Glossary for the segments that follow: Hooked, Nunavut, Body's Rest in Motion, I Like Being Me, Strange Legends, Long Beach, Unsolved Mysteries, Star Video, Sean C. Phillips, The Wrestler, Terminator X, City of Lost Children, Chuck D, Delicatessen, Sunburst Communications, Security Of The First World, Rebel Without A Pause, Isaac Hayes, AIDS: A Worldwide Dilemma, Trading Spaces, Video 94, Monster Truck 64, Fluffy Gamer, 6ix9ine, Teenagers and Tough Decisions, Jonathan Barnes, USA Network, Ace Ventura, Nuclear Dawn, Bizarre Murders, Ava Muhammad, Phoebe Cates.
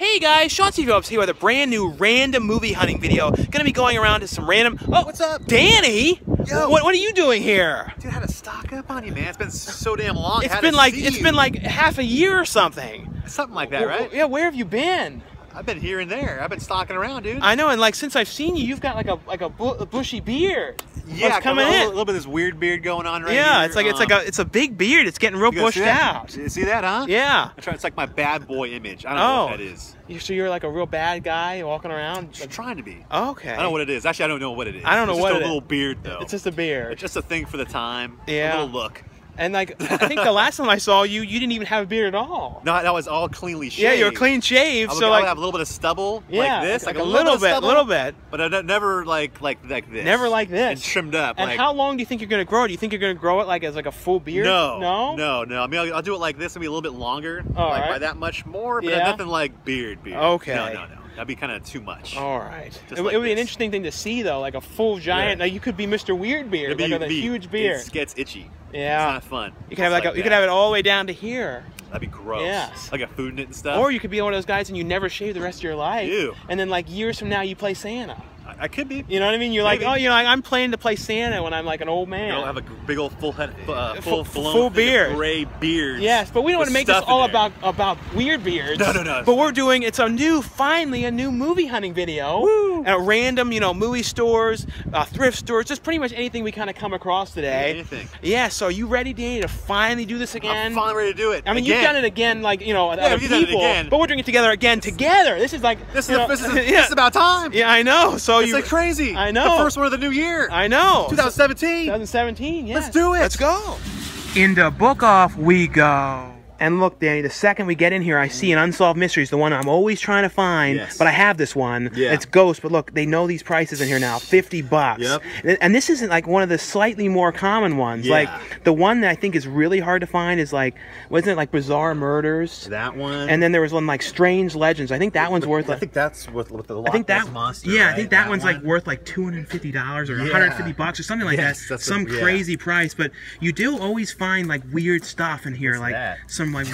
Hey guys, Sean C. Phillips here with a brand new random movie hunting video. Gonna be going around to some random... Oh, what's up? Danny? Yo. What are you doing here? Dude, I had to stock up on you, man. It's been so damn long. It's been like half a year or something. Something like that, right? Yeah, where have you been? I've been here and there. I've been stalking around, dude. I know, and like since I've seen you, you've got like a bushy beard. Yeah, a little bit of this weird beard going on right here. Yeah, it's a big beard. It's getting real bushed out. You see that, huh? Yeah. It's like my bad boy image. I don't know what that is. So you're like a real bad guy walking around? I'm trying to be. Okay. I don't know what it is. Actually, I don't know what it is. I don't know what it is. It's just a little beard, though. It's just a beard. It's just a thing for the time. Yeah. A little look. And like, I think the last time I saw you, you didn't even have a beard at all. No, that was all cleanly shaved. Yeah, you're clean shaved. So I would have a little bit of stubble, like this, like a little bit. But I never like this. Never like this. And trimmed up. And like, how long do you think you're gonna grow it? Do you think you're gonna grow it like as like a full beard? No, no. I mean, I'll do it like this and be a little bit longer, by that much more. But nothing like beard. Okay. No. That'd be kind of too much. All right. It would be an interesting thing to see, though, like a full giant. Yeah. Like you could be Mr. Weird Beard, like a huge beard. It gets itchy. Yeah. It's not fun. You could have like you could have it all the way down to here. That'd be gross. Yes. Like a food in it and stuff. Or you could be one of those guys and you never shave the rest of your life. Ew. And then like years from now you play Santa. I could be. You know what I mean? You're like, oh, you know, I'm planning to play Santa when I'm like an old man. I'll have a big old full head, full beard, gray beard. Yes, but we don't want to make this all about weird beards. No. But we're doing finally a new movie hunting video. Woo. At random, you know, movie stores, thrift stores, just pretty much anything we kind of come across today. Anything. Yeah. So are you ready, Danny, to finally do this again? I'm finally ready to do it. I mean, you've done it again, like you know, other people. But we're doing it together. This is about time. Yeah, I know. So. It's like crazy. I know. The first one of the new year. I know. 2017. 2017, yes. Let's do it. Let's go. Into Book Off we go. And look, Danny, the second we get in here, I see an Unsolved Mysteries, the one I'm always trying to find, but I have this one. Yeah. It's Ghost, but look, they know these prices in here now, 50 bucks. Yep. And this isn't like one of the slightly more common ones. Yeah. Like the one that I think is really hard to find is like, wasn't it like Bizarre Murders? That one. And then there was one like Strange Legends. I think that one's worth like... I think that's worth the Loch Ness Monster. Yeah, right? I think that one's like worth like $250 or $150 or something like that. Some crazy price, but you do always find like weird stuff in here. Like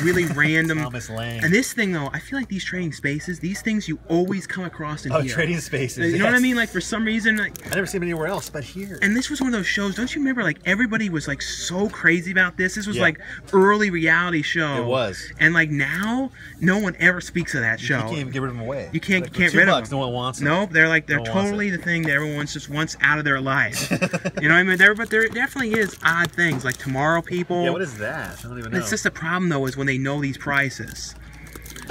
really random. And this thing though, I feel like these Trading Spaces, these things you always come across in here. Trading Spaces. You know what I mean? Like for some reason, like I never seen them anywhere else but here. And this was one of those shows. Don't you remember? Like everybody was like so crazy about this. This was like early reality show. It was. And like now, no one ever speaks of that show. You can't even get rid of them away. You can't get rid of them. No one wants them. Nope. They're like totally the thing that everyone just wants out of their life. You know what I mean? But there definitely is odd things like Tomorrow People. Yeah. What is that? I don't even know. It's just a problem though. Is when they know these prices.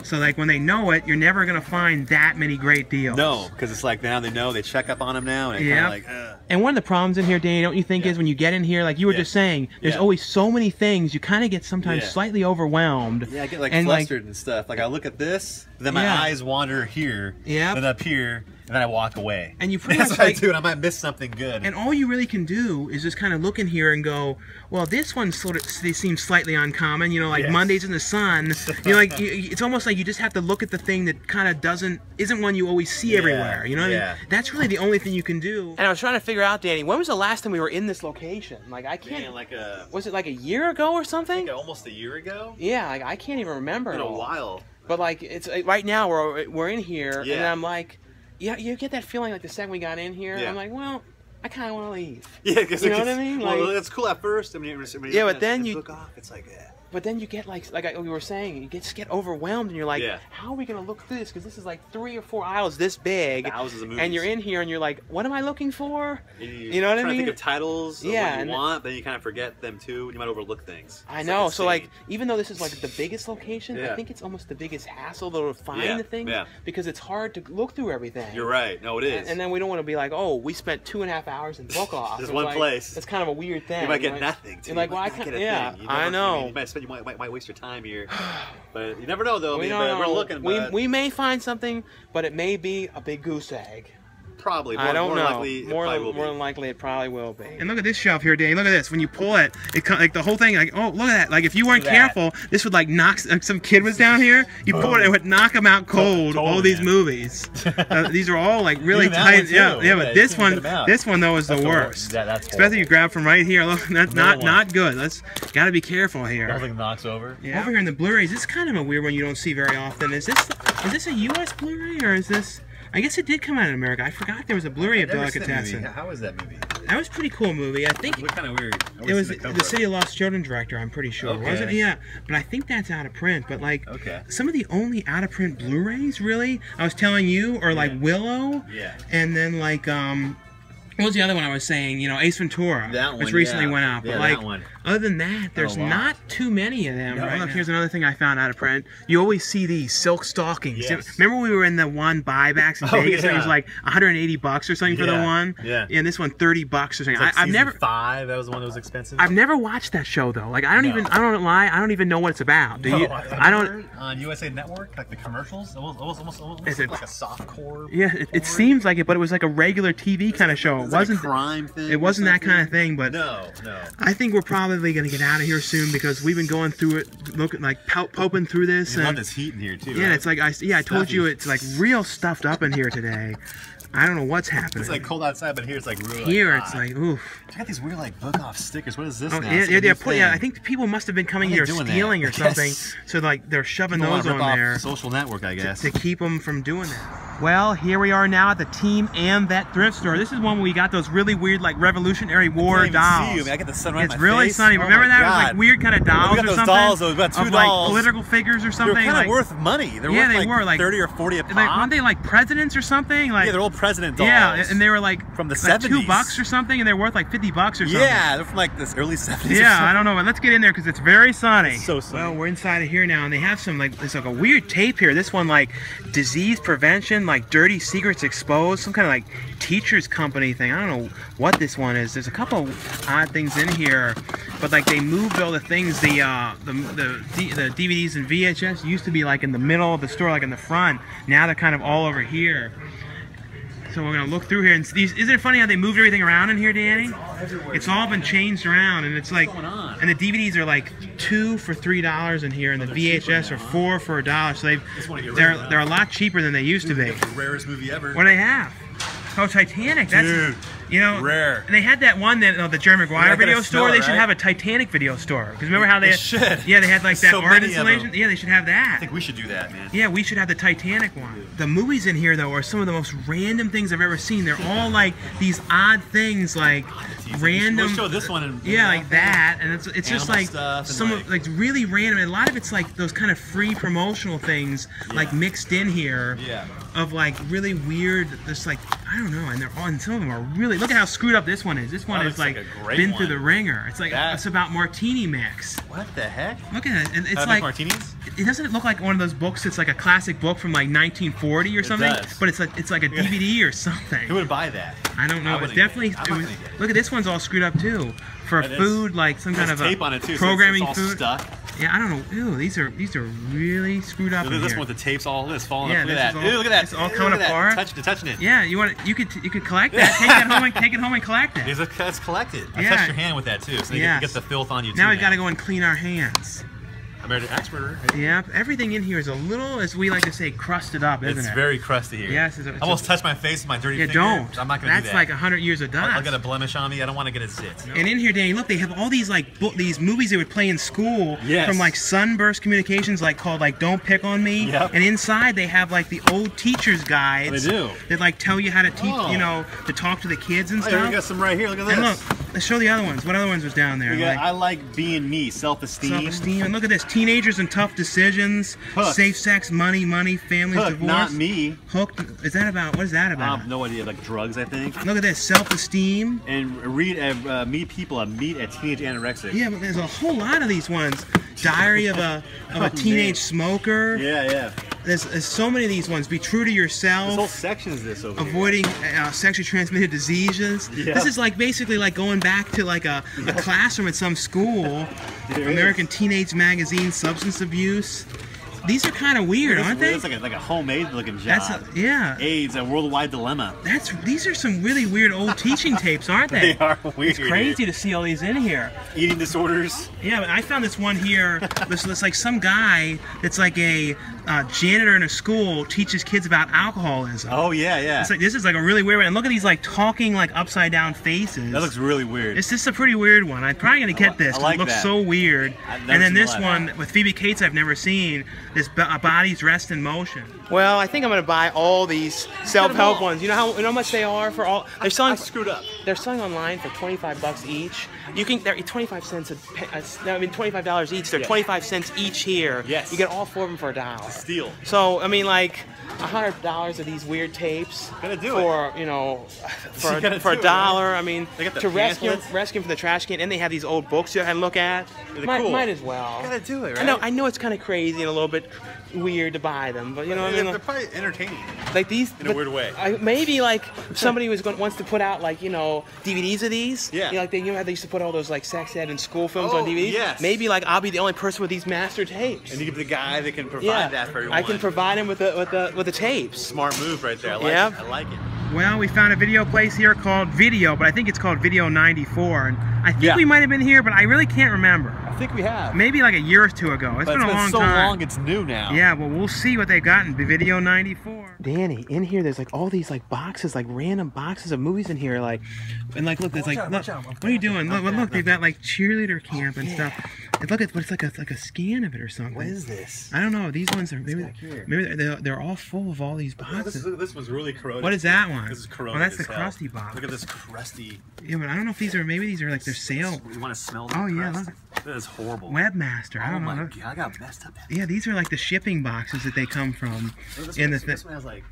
So like when they know it, you're never gonna find that many great deals. No, because it's like now they know, they check up on them now, and kind of like. And one of the problems in here, Danny, don't you think, is when you get in here, like you were just saying, there's always so many things. You kind of get sometimes slightly overwhelmed. Yeah, I get like flustered and stuff. Like I look at this, then my eyes wander here, then up here. And then I walk away. And you pretty much what I do, and I might miss something good. And all you really can do is just kind of look in here and go, well, this one sort of seems slightly uncommon, you know, like Mondays in the Sun. You know, like it's almost like you just have to look at the thing that kind of isn't one you always see everywhere. You know what I mean? That's really the only thing you can do. And I was trying to figure out, Danny, when was the last time we were in this location? Like I can't. Man, was it like a year ago or something? I think almost a year ago. Yeah, like I can't even remember. It's been a while. But like it's right now we're in here, and I'm like. Yeah, you get that feeling like the second we got in here. Yeah. I'm like, well, I kind of want to leave. Yeah, because you know what I mean. Like, well, it's cool at first. I mean, but then you look off. It's like, But then you get like we were saying, you just get overwhelmed, and you're like, how are we gonna look through this? Because this is like 3 or 4 aisles this big, thousands of movies, and you're in here, and you're like, what am I looking for? You know what I mean? Trying to think of titles, what you want, then you kind of forget them too, and you might overlook things. I know. So like, even though this is like the biggest location, I think it's almost the biggest hassle to find the thing because it's hard to look through everything. You're right. No, it is. And then we don't want to be like, oh, we spent 2.5 hours in Book Off. There's one place. It's kind of a weird thing. You might get nothing. You're like, well, I can't. Yeah, I know. You might waste your time here, but you never know though. I mean, we're looking. We may find something, but it may be a big goose egg. Probably. More than likely, it probably will be. And look at this shelf here, Danny. Look at this. When you pull it, like the whole thing. Like, oh, look at that. Like if you weren't careful, this would like knock. Some kid was down here. You pull it, it would knock him out cold. All these movies. These are all like really tight. Yeah, yeah. But this one though is the worst. Yeah, that's horrible. Especially you grab from right here. Look, that's not good. Let's gotta be careful here. Nothing knocks over. Yeah. Over here in the Blu-rays, this is kind of a weird one you don't see very often. Is this a U.S. Blu-ray or is this? I guess it did come out in America. I forgot there was a Blu-ray of Delicatessen. How was that movie? That was a pretty cool movie. I think it kind of weird. It was the City of Lost Children director, I'm pretty sure. Okay. Was it? Yeah. But I think that's out of print. But like some of the only out of print Blu-rays really, I was telling you, are like Willow. Yeah. And then like what was the other one I was saying? You know, Ace Ventura, which recently went out. But like, other than that, there's not too many of them. Right? Look, here's another thing I found out of print. You always see these Silk Stockings. Yes. Remember we were in the one buybacks in Vegas, and it was like $180 or something for the one. Yeah. And this one, $30 or something. Like I've never. Five. That was the one that was expensive. I've never watched that show though. Like I don't even know what it's about. Do you? I don't. On USA Network, like the commercials, almost like a softcore. Yeah, it seems like it, but it was like a regular TV kind of show. It wasn't like a crime thing. It wasn't that kind of thing, but no. I think we're probably going to get out of here soon because we've been going through it, looking like poping through this. And this heat in here too. Yeah, right? It's like I told you, it's like real stuffed up in here today. I don't know what's happening. It's like cold outside, but here it's like really hot. It's like oof. I got these weird like Book Off stickers. What is this? Oh, now? Yeah, I think people must have been coming here stealing or something. So like they're shoving those on there. Social network, I guess, to keep them from doing that. Well, here we are now at the Team and Vet thrift store. This is one where we got those really weird like Revolutionary War dolls. I got the sun right in my face. It's really sunny. Remember that? It was like weird kind of dolls or something. We got those dolls. We got two dolls. Like political figures or something. They were kind of worth money. Yeah, they were like 30 or 40 a pop. Weren't they like presidents or something? Like yeah, they're all president dolls. Yeah, and they were like from the 70s, like $2 or something, and they're worth like $50 or something. Yeah, they're from like this early 70s. Yeah, I don't know, but let's get in there because it's very sunny. It's so sunny. Well, we're inside of here now, and they have some like there's like a weird tape here. This one like disease prevention, like dirty secrets exposed, some kind of like teachers company thing. I don't know what this one is. There's a couple odd things in here, but like they moved all the things. The DVDs and VHS used to be like in the middle of the store, like in the front. Now they're kind of all over here. So we're gonna look through here and see. Isn't it funny how they moved everything around in here, Danny? It's all everywhere. It's all been changed around, and it's like, and the DVDs are like $2 for $3 in here, and the VHS are $4 for $1. So they're a lot cheaper than they used to be. The rarest movie ever. What do they have? Oh, Titanic. That's you know rare. And they had that one that the Jerry Maguire video store. They should have a Titanic video store. Because remember how they had like that art installation. Yeah, they should have that. I think we should do that, man. Yeah, we should have the Titanic one. Dude. The movies in here though are some of the most random things I've ever seen. They're all like these odd things, like random. We'll show this one. Yeah, like that, and it's just like some of like really random. And a lot of it's like those kind of free promotional things like mixed in here. Yeah. Of like really weird, just like I don't know, and they're all, and some of them are really. Look at how screwed up this one is. This one is like been through the ringer. It's like it's about martini mix. What the heck? Look at it. It's like martinis. It doesn't look like one of those books that's like a classic book from like 1940 or something. It does. But it's like a DVD or something. Who would buy that? I don't know. It's definitely. Look at this one's all screwed up too. For food, like some kind of tape on it too. Programming so it's all food. Stuck. Yeah, I don't know. Ew, these are really screwed up. Look at this one. The tape's all falling up. Look at that. Look at that. It's all coming apart. Touching it. Yeah, you could collect that. Take that home and take it home and collect it. That's collected. I touched your hand with that too, so you get the filth on you too. Now we've got to go and clean our hands. American expert. Yep. Everything in here is a little, as we like to say, crusted up, isn't it? It's very crusty here. Yes. I almost touched my face with my dirty finger. Yeah, don't. I'm not going to do that. That's like 100 years of dust. I'll get a blemish on me. I don't want to get a zit. No. And in here, Danny, look, they have all these like these movies they would play in school from like Sunburst Communications, like called like Don't Pick on Me. Yep. And inside they have like the old teacher's guides. They do. That like tell you how to teach, you know, to talk to the kids and stuff. We got some right here. Look at this. And look, let's show the other ones. What other ones was down there? We got I Like Being Me, Self-Esteem. And look at this. Teenagers and Tough Decisions, Hooked. Safe Sex, Money, Families, Hooked, Divorce. Not Me. Hooked. Is that about? What is that about? I have no idea. Like drugs, I think. Look at this. Self-Esteem. And read Meet People. Meet a Teenage Anorexic. Yeah, but there's a whole lot of these ones. Diary of a Teenage Smoker. Yeah, yeah. There's so many of these ones. Be True to Yourself. This whole section is this over Avoiding Sexually Transmitted Diseases. Yeah. This is like basically like going back to like a classroom at some school. American Teenage Magazine, Substance Abuse. These are kind of weird, aren't they? It's like a homemade looking job. That's a, yeah. AIDS: A Worldwide Dilemma. These are some really weird old teaching tapes, aren't they? They are weird. It's crazy to see all these in here. Eating Disorders. Yeah, but I found this one here. It's like some guy that's like a janitor in a school teaches kids about alcoholism. Oh yeah, yeah. It's like this is like a really weird one. And look at these like talking like upside down faces. That looks really weird. It's just a pretty weird one. I'm probably gonna get this. It looks so weird. And then this one with Phoebe Cates I've never seen. This Body's Rest in Motion. Well, I think I'm gonna buy all these self-help ones. You know how much they are for all. They're selling. I screwed up. They're selling online for 25 bucks each. You can. They're 25 cents I mean, $25 each. They're 25 cents each here. Yes. You get all four of them for $1. Steal. So I mean, like $100 of these weird tapes for $1. I mean, to rescue from the trash can, and they have these old books you can look at. Might as well. You gotta do it, right? I know it's kind of crazy and a little bit weird to buy them, but you know what I mean. They're probably entertaining. Like these in a weird way. Maybe like somebody wants to put out like DVDs of these. Yeah. Like how they used to put all those like sex ed and school films on DVDs. Yes. Maybe like I'll be the only person with these master tapes. And you give the guy that can provide that for everyone. I can provide him with the tapes. Smart move right there. I like it. I like it. Well, we found a video place here called Video, but I think it's called Video 94, and I think we might have been here, but I really can't remember. I think we have. Maybe like a year or two ago. It's been a long time. It's new now. Yeah, well, we'll see what they've got in Video 94. Danny, in here, there's like all these like boxes, like random boxes of movies in here, look, there's like, what are you doing? Look, they've got like Cheerleader Camp and stuff. And look, it's like a scan of it or something. What is this? I don't know. These ones are maybe they're all full of all these boxes. This one's really corroded. What is that one? This is corroded. Oh, that's the crusty box. Look at this crusty. Yeah, but I don't know if these are. Maybe these are like their sale. You want to smell them? Oh yeah, look. That is horrible. Webmaster. I don't know. Oh my God, I got messed up. Yeah, these are like the shipping boxes that they come from. This one has like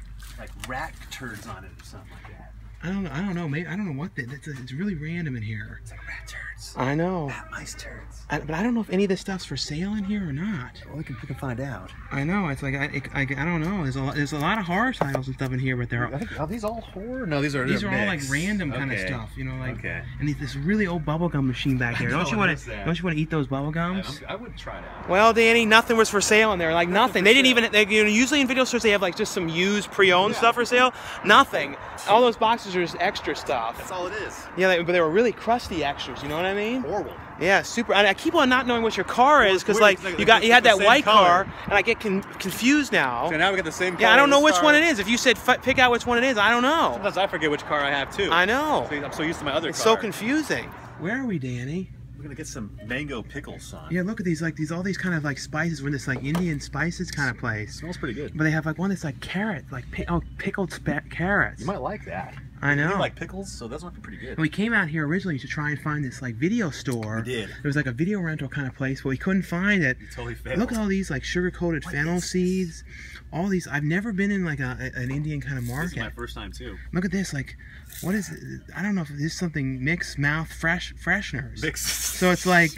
rat turds on it or something like that. I don't know. Maybe I don't know what it's really random in here. It's like rat turds. I know. Rat mice turds. But I don't know if any of this stuff's for sale in here or not. Well, we can find out. I know. It's like I don't know. There's a lot of horror titles and stuff in here, but are these all horror? No, these are all like random kind of stuff. You know, like and this really old bubblegum machine back there. Don't you want to eat those bubblegums? I would try that. Well, Danny, nothing was for sale in there. Like nothing. Usually in video stores they have like just some used pre-owned stuff for sale. Nothing. All those boxes. Extra stuff. That's all it is. Yeah, but they were really crusty extras. You know what I mean? Horrible. Yeah, super. And I keep on not knowing what your car is because you had that white car, and I get confused now. So now we got the same car. Yeah, I don't know which one it is. If you said pick out which one it is, I don't know. Sometimes I forget which car I have too. I know. I'm so used to my other car. It's so confusing. Where are we, Danny? We're gonna get some mango pickles, son. Yeah, look at these, like all these kind of like spices. We're in this like Indian spices kind of place. It smells pretty good. But they have like one that's like carrot, like pickled carrots. You might like that. I know. We like pickles, so that's going to be pretty good. And we came out here originally to try and find this like video store. We did. It was like a video rental kind of place, but we couldn't find it. We totally failed. Look at all these like sugar-coated fennel seeds. All these. I've never been in like an Indian kind of market. This is my first time too. Look at this. Like, what is it? I don't know if this is something mixed mouth fresheners. Mixed. So it's like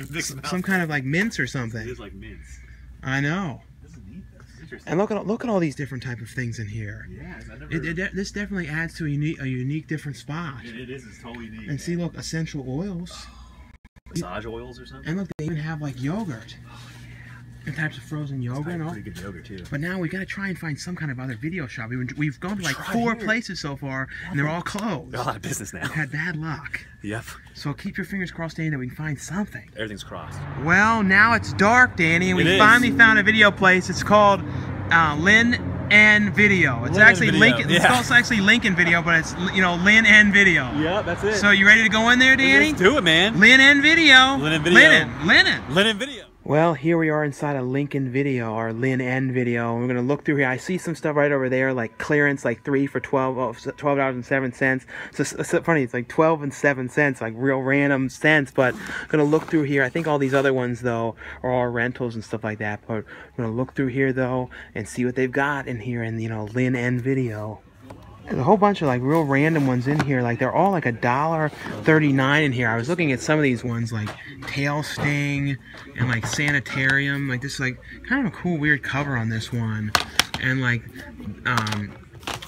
some kind of like mints or something. It is like mints. I know. And look at all these different type of things in here. Yeah, this definitely adds to a unique different spot. It is. It's totally unique. And see, look, essential oils, massage oils or something. And look, they even have like yogurt. And types of frozen yogurt and all. Pretty good yogurt too. But now we gotta try and find some kind of other video shop. We've gone to like four places so far, and they're all closed. They're all out of business now. We've had bad luck. Yep. So keep your fingers crossed, Danny, that we can find something. Everything's crossed. Well, now it's dark, Danny, and we finally found a video place. It's called Lin-N Video. It's actually Lincoln Video, but it's Lin-N Video. Yeah, that's it. So you ready to go in there, Danny? Let's do it, man. Lin-N Video. Lin-N Video. Lin-N Video. Well, here we are inside a Lincoln Video, or Lin-N Video. We're going to look through here. I see some stuff right over there, like clearance, like 3 for $12.07. So funny, it's like 12 and 7 cents, like real random cents. But I'm going to look through here. I think all these other ones, though, are all rentals and stuff like that. But I'm going to look through here, though, and see what they've got in here in, Lin-N Video. There's a whole bunch of like real random ones in here. Like they're all like $1.39 in here. I was looking at some of these ones like Tail Sting and like Sanitarium. Like this, like kind of a cool weird cover on this one. And like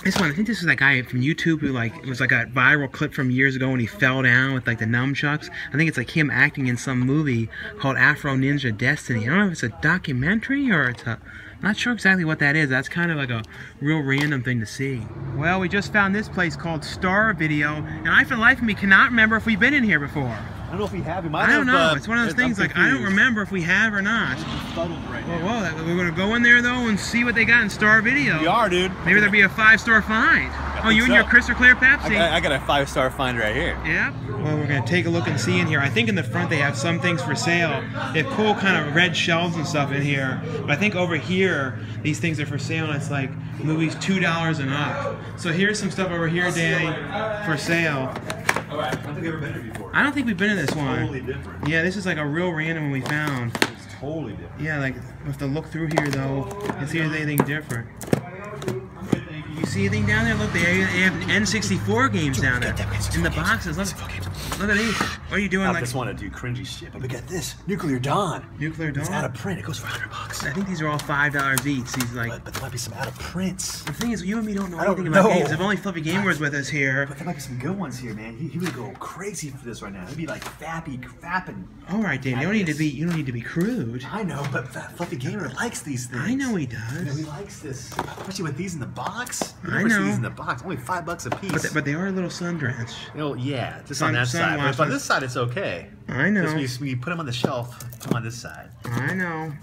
this one, I think this is that guy from YouTube who like it was like a viral clip from years ago when he fell down with like the nunchucks. I think it's like him acting in some movie called Afro Ninja Destiny. I don't know if it's a documentary or it's a Not sure exactly what that is. That's kind of like a real random thing to see. Well, we just found this place called Star Video, and I, for the life of me, cannot remember if we've been in here before. I don't know if we have. I don't know. It's one of those things like I don't remember if we have or not. Whoa, we're gonna go in there though and see what they got in Star Video. We are, dude. Maybe there'll be a 5-star find. Oh, you and your Crystal Clear Pepsi. I got a 5-star find right here. Yeah. Well, we're gonna take a look and see in here. I think in the front they have some things for sale. They have cool kind of red shelves and stuff in here. But I think over here these things are for sale, and it's like movies $2 and up. So here's some stuff over here, Danny, for sale. I don't think we've ever been here before. I don't think we've been in this one. Totally different. Yeah, this is like a real random one we found. It's totally different. Yeah, like we have to look through here though and see if there's anything different. You see anything down there? Look, they have N64 games down there in the boxes. Look at these. What are you doing? I just want to do cringy shit, but look at this. Nuclear Dawn. Nuclear Dawn? It's out of print. It goes for $100. I think these are all $5 each. These like. But there might be some out of prints. The thing is, you and me don't know anything about games. If only Fluffy Gamer's with us here. But there might be some good ones here, man. He would go crazy for this right now. He'd be like fapping. All right, Dan. You don't need to be crude. I know, but Fluffy Gamer likes these things. I know he does. You know, he likes this, especially with these in the box. I know. These in the box, only $5 a piece. But they are a little sun-drenched. Oh yeah, just on that side. But on this side, it's okay. I know. We put them on the shelf on this side. I know.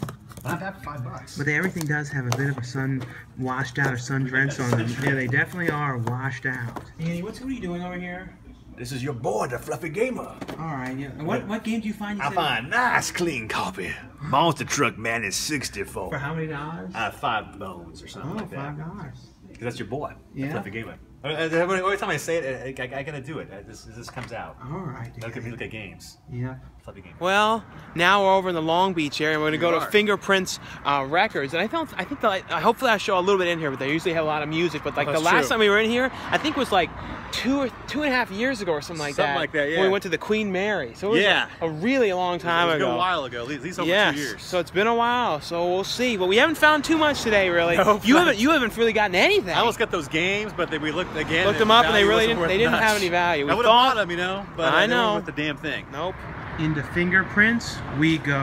But that's $5. But everything does have a bit of a sun washed out or sun-drenched on them. Yeah, they definitely are washed out. Andy, what are you doing over here? This is your boy, the Fluffy Gamer. All right. Yeah. What game do you find? I find a nice, clean copy. Monster Truck Man is 64. For how many dollars? $5 or something like that. $5. Because that's your boy. Yeah. That's Fluffy Gamer. Every time I say it, I gotta do it. This comes out. All right. Look at games. Yeah. Fluffy Gamer. Well, now we're over in the Long Beach area. We're gonna go to Fingerprints Records, and hopefully I show a little bit in here, but they usually have a lot of music. But like the last time we were in here, I think it was like 2 or 2.5 years ago or something like that. Yeah. When we went to the Queen Mary. So it was like a really long time ago. It was a while ago. At least over 2 years. So it's been a while. So we'll see. But we haven't found too much today, really. No, you haven't really gotten anything. I almost got those games, but we looked them up, and they really didn't have any value. I would have bought them, you know. But I know. With the damn thing. Nope. Into Fingerprints we go.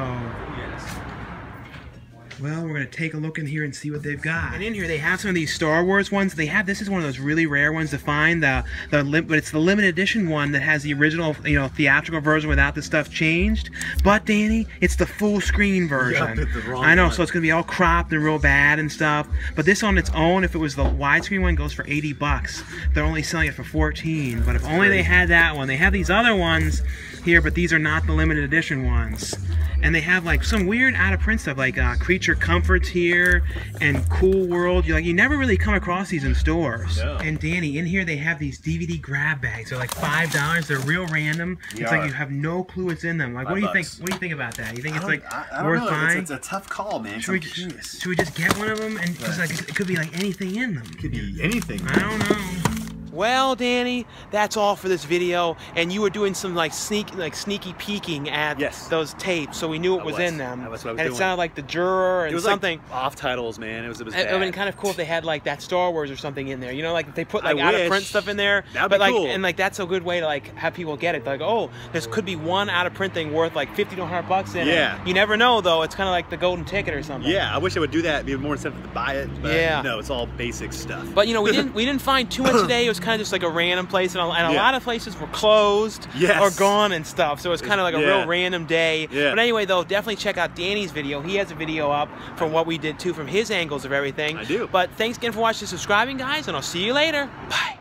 Yes. Well, we're going to take a look in here and see what they've got. And in here, they have some of these Star Wars ones. This is one of those really rare ones to find, but it's the limited edition one that has the original, you know, theatrical version without the stuff changed. But, Danny, it's the full screen version. Yeah, I know, so it's going to be all cropped and real bad and stuff. But this on its own, if it was the widescreen one, goes for $80. They're only selling it for $14. But if only they had that one. They have these other ones here, but these are not the limited edition ones. And they have like some weird out of print stuff like Creature Comforts here and Cool World. You never really come across these in stores. No. And Danny, in here they have these DVD grab bags. They're like $5. They're real random. It's like you have no clue what's in them. Like, what do you think about that? You think it's like worth buying? It's a tough call, man. Should we just get one of them? And because like it could be like anything in them. It could be anything. I don't know. Well, Danny, that's all for this video, and you were doing some sneaky peeking at those tapes, so we knew what was in them. It sounded like The Juror and something. Like off titles, man. It was bad. It would have been kind of cool if they had like that Star Wars or something in there. You know, like if they put like out of print stuff in there. That'd be cool. And like that's a good way to like have people get it. They're like, oh, this could be one out of print thing worth like $50 to $100 in it. You never know though. It's kind of like the golden ticket or something. Yeah, I wish I would do that. It'd be more incentive to buy it. But no, it's all basic stuff. But you know, we didn't find too much today. It was kind of just like a random place, and a lot of places were closed or gone and stuff, so it's kind of like a real random day. But anyway though, definitely check out Danny's video. He has a video up from what we did too, from his angles of everything. I do. But thanks again for watching and subscribing, guys, and I'll see you later. Bye.